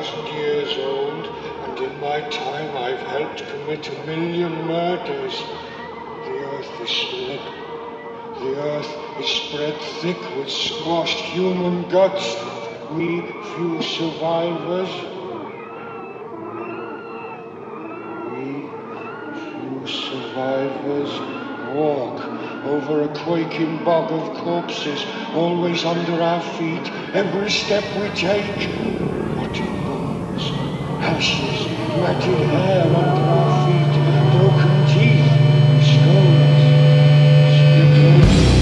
1,000 years old, and in my time I've helped commit 1 million murders. The earth is spread thick with squashed human guts. We few survivors. Walk over a quaking bog of corpses, always under our feet, every step we take. Rotting bones, ashes, matted hair under our feet, broken teeth, skulls, splinters.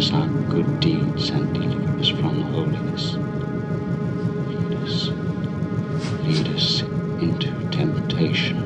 us our good deeds and deliver us from holiness. Lead us into temptation.